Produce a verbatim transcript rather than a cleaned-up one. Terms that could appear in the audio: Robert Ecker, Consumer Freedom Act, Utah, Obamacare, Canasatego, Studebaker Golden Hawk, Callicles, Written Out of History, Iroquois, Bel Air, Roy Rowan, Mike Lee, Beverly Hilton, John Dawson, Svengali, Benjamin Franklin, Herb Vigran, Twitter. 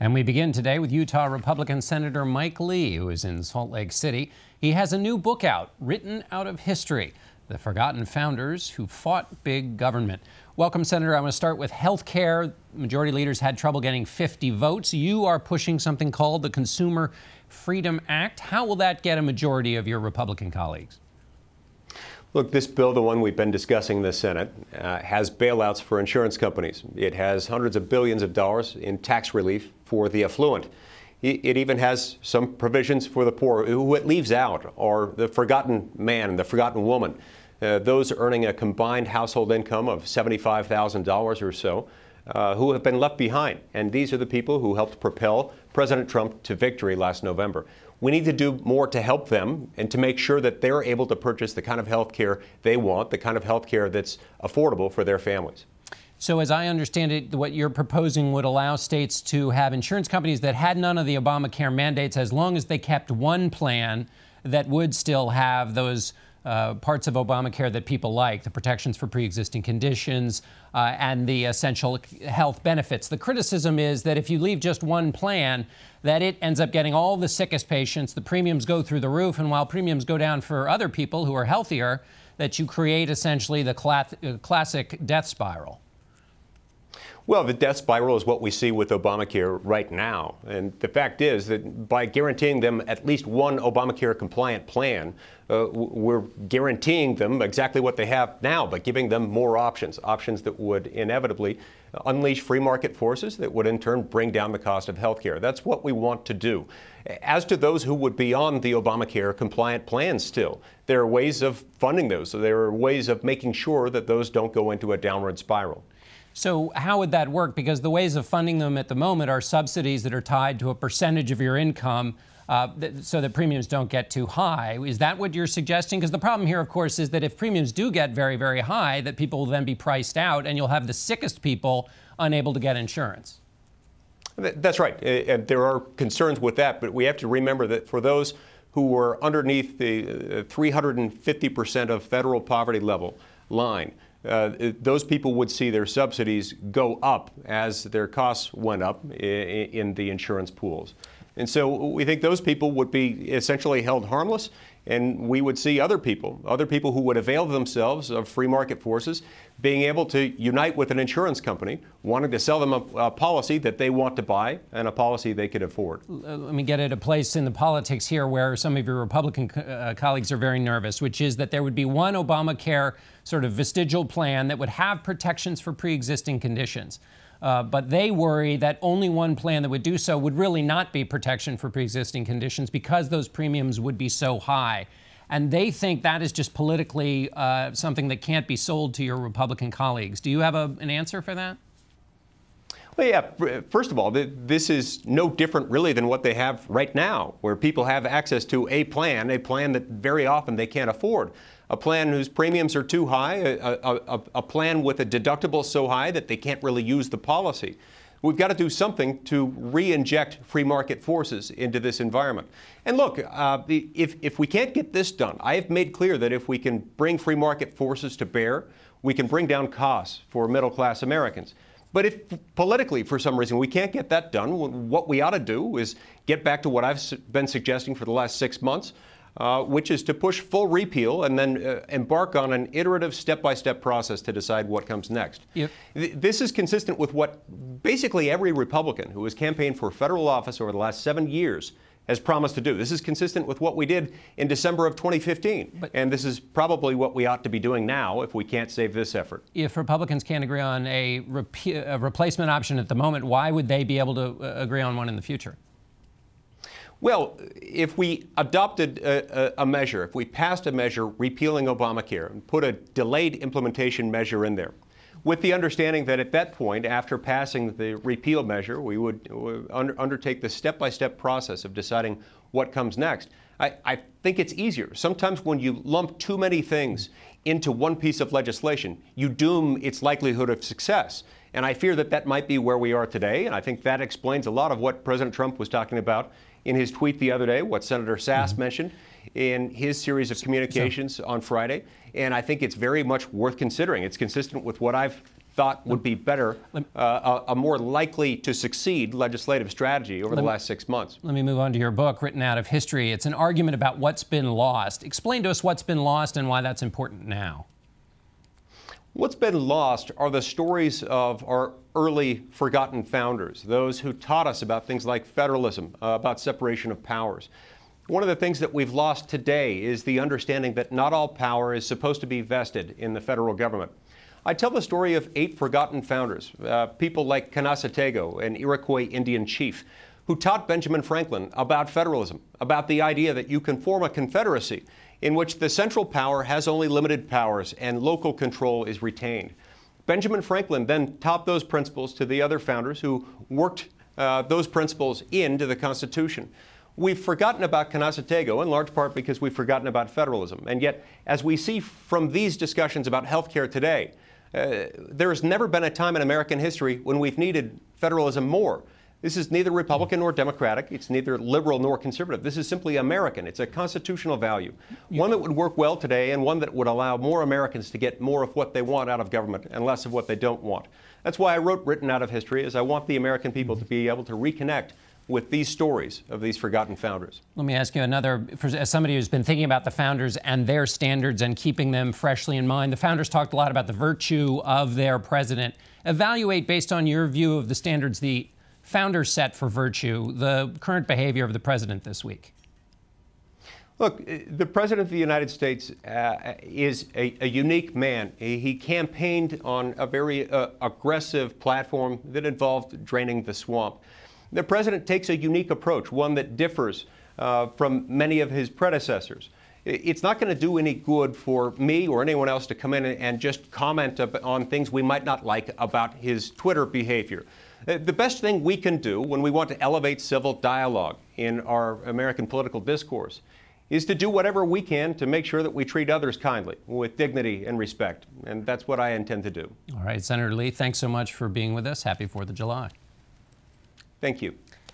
And we begin today with Utah Republican Senator Mike Lee, who is in Salt Lake City. He has a new book out, Written Out of History, The Forgotten Founders Who Fought Big Government. Welcome, Senator. I want to start with health care. Majority leaders had trouble getting fifty votes. You are pushing something called the Consumer Freedom Act. How will that get a majority of your Republican colleagues? Look, this bill, the one we've been discussing in the Senate, uh, has bailouts for insurance companies. It has hundreds of billions of dollars in tax relief for the affluent. It, it even has some provisions for the poor. What it leaves out are the forgotten man and the forgotten woman, uh, those earning a combined household income of seventy-five thousand dollars or so, uh, who have been left behind. And these are the people who helped propel President Trump to victory last November. We need to do more to help them and to make sure that they're able to purchase the kind of health care they want, the kind of health care that's affordable for their families. So as I understand it, what you're proposing would allow states to have insurance companies that had none of the Obamacare mandates as long as they kept one plan that would still have those uh, parts of Obamacare that people like, the protections for pre-existing conditions uh, and the essential health benefits. The criticism is that if you leave just one plan, that it ends up getting all the sickest patients, the premiums go through the roof, and while premiums go down for other people who are healthier, that you create essentially the cla- classic death spiral. Well, the death spiral is what we see with Obamacare right now. And the fact is that by guaranteeing them at least one Obamacare-compliant plan, uh, we're guaranteeing them exactly what they have now, but giving them more options, options that would inevitably unleash free market forces that would in turn bring down the cost of health care. That's what we want to do. As to those who would be on the Obamacare-compliant plan still, there are ways of funding those. So there are ways of making sure that those don't go into a downward spiral. So how would that work? Because the ways of funding them at the moment are subsidies that are tied to a percentage of your income uh, th so that premiums don't get too high. Is that what you're suggesting? Because the problem here, of course, is that if premiums do get very, very high, that people will then be priced out and you'll have the sickest people unable to get insurance. That's right. And there are concerns with that. But we have to remember that for those who were underneath the three hundred fifty percent of federal poverty level line, Uh, those people would see their subsidies go up as their costs went up in, in the insurance pools. And so we think those people would be essentially held harmless, and we would see other people, other people who would avail themselves of free market forces, being able to unite with an insurance company, wanting to sell them a, a policy that they want to buy and a policy they could afford. Let me get at a place in the politics here where some of your Republican co uh, colleagues are very nervous, which is that there would be one Obamacare sort of vestigial plan that would have protections for pre-existing conditions. Uh, but they worry that only one plan that would do so would really not be protection for pre-existing conditions because those premiums would be so high. And they think that is just politically uh, something that can't be sold to your Republican colleagues. Do you have a, an answer for that? Well, yeah, first of all, this is no different really than what they have right now, where people have access to a plan, a plan that very often they can't afford, a plan whose premiums are too high, a, a, a plan with a deductible so high that they can't really use the policy. We've got to do something to re-inject free market forces into this environment. And look, uh, if, if we can't get this done, I have made clear that if we can bring free market forces to bear, we can bring down costs for middle-class Americans. But if politically, for some reason, we can't get that done, what we ought to do is get back to what I've been suggesting for the last six months, uh, which is to push full repeal and then uh, embark on an iterative step-by-step process to decide what comes next. Yep. This is consistent with what basically every Republican who has campaigned for federal office over the last seven years has promised to do. This is consistent with what we did in December of twenty fifteen. But and this is probably what we ought to be doing now if we can't save this effort. If Republicans can't agree on a, rep a replacement option at the moment, why would they be able to uh, agree on one in the future? Well, if we adopted a, a measure, if we passed a measure repealing Obamacare and put a delayed implementation measure in there, with the understanding that at that point, after passing the repeal measure, we would undertake the step-by-step process of deciding what comes next. I, I think it's easier. Sometimes when you lump too many things into one piece of legislation, you doom its likelihood of success. And I fear that that might be where we are today. And I think that explains a lot of what President Trump was talking about in his tweet the other day, what Senator Sass mm-hmm. mentioned in his series of communications so, on Friday. And I think it's very much worth considering. It's consistent with what I've thought would be better, uh, a, a more likely to succeed legislative strategy over the last six months. Let me move on to your book, Written Out of History. It's an argument about what's been lost. Explain to us what's been lost and why that's important now. What's been lost are the stories of our early forgotten founders, those who taught us about things like federalism, uh, about separation of powers. One of the things that we've lost today is the understanding that not all power is supposed to be vested in the federal government. I tell the story of eight forgotten founders, uh, people like Canasatego, an Iroquois Indian chief, who taught Benjamin Franklin about federalism, about the idea that you can form a confederacy in which the central power has only limited powers and local control is retained. Benjamin Franklin then taught those principles to the other founders who worked uh, those principles into the Constitution. We've forgotten about Canasatego, in large part because we've forgotten about federalism. And yet, as we see from these discussions about health care today, uh, there has never been a time in American history when we've needed federalism more. This is neither Republican nor Democratic. It's neither liberal nor conservative. This is simply American. It's a constitutional value, one that would work well today and one that would allow more Americans to get more of what they want out of government and less of what they don't want. That's why I wrote Written Out of History, is I want the American people to be able to reconnect with these stories of these forgotten founders. Let me ask you another, for, as somebody who's been thinking about the founders and their standards and keeping them freshly in mind, the founders talked a lot about the virtue of their president. Evaluate, based on your view of the standards the founders set for virtue, the current behavior of the president this week. Look, the president of the United States uh, is a, a unique man. He campaigned on a very uh, aggressive platform that involved draining the swamp. The president takes a unique approach, one that differs uh, from many of his predecessors. It's not going to do any good for me or anyone else to come in and just comment on things we might not like about his Twitter behavior. The best thing we can do when we want to elevate civil dialogue in our American political discourse is to do whatever we can to make sure that we treat others kindly, with dignity and respect. And that's what I intend to do. All right, Senator Lee, thanks so much for being with us. Happy Fourth of July. Thank you.